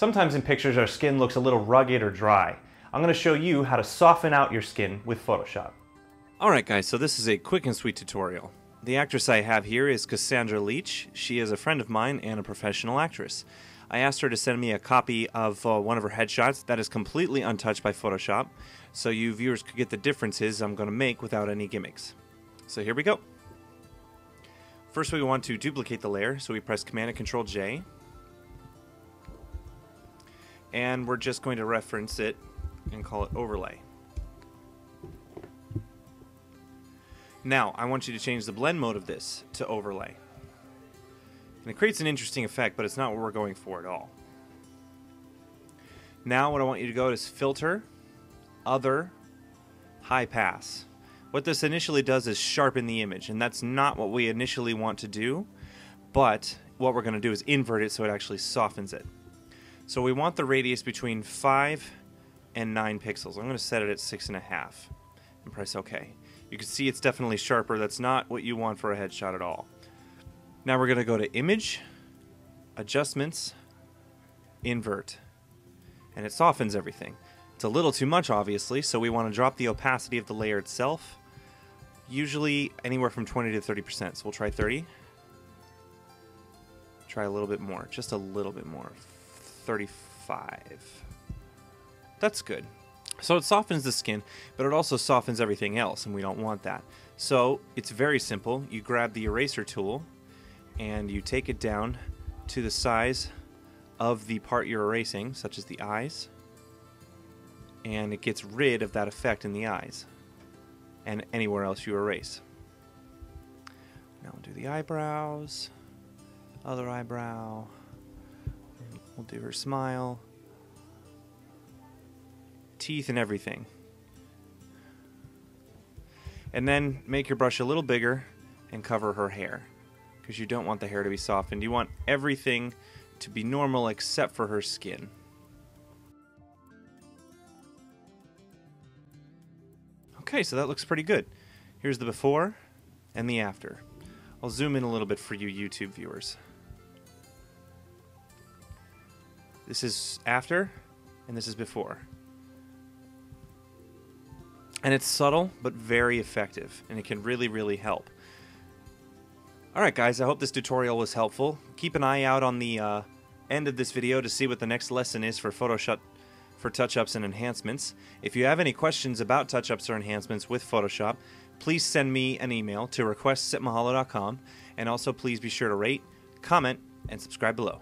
Sometimes in pictures our skin looks a little rugged or dry. I'm going to show you how to soften out your skin with Photoshop. Alright guys, so this is a quick and sweet tutorial. The actress I have here is Cassandra Leach. She is a friend of mine and a professional actress. I asked her to send me a copy of one of her headshots that is completely untouched by Photoshop, so you viewers could get the differences I'm going to make without any gimmicks. So here we go. First we want to duplicate the layer, so we press Command and Control J. And we're just going to reference it and call it Overlay. Now I want you to change the blend mode of this to Overlay. And it creates an interesting effect, but it's not what we're going for at all. Now what I want you to go is Filter, Other, High Pass. What this initially does is sharpen the image, and that's not what we initially want to do, but what we're going to do is invert it so it actually softens it. So we want the radius between 5 and 9 pixels. I'm going to set it at 6.5 and press OK. You can see it's definitely sharper. That's not what you want for a headshot at all. Now we're going to go to Image, Adjustments, Invert, and it softens everything. It's a little too much obviously, so we want to drop the opacity of the layer itself, usually anywhere from 20 to 30%, so we'll try 30, try a little bit more, just a little bit more, 35. That's good. So it softens the skin, but it also softens everything else, and we don't want that. So it's very simple. You grab the eraser tool, and you take it down to the size of the part you're erasing, such as the eyes, and it gets rid of that effect in the eyes and anywhere else you erase. Now we'll do the eyebrows, other eyebrow, we'll do her smile, teeth and everything. And then make your brush a little bigger and cover her hair, because you don't want the hair to be softened. You want everything to be normal except for her skin. Okay, so that looks pretty good. Here's the before and the after. I'll zoom in a little bit for you YouTube viewers. This is after and this is before. And it's subtle but very effective, and it can really, really help. Alright guys, I hope this tutorial was helpful. Keep an eye out on the end of this video to see what the next lesson is for Photoshop for touch-ups and enhancements. If you have any questions about touch-ups or enhancements with Photoshop, please send me an email to requests@mahalo.com, and also please be sure to rate, comment, and subscribe below.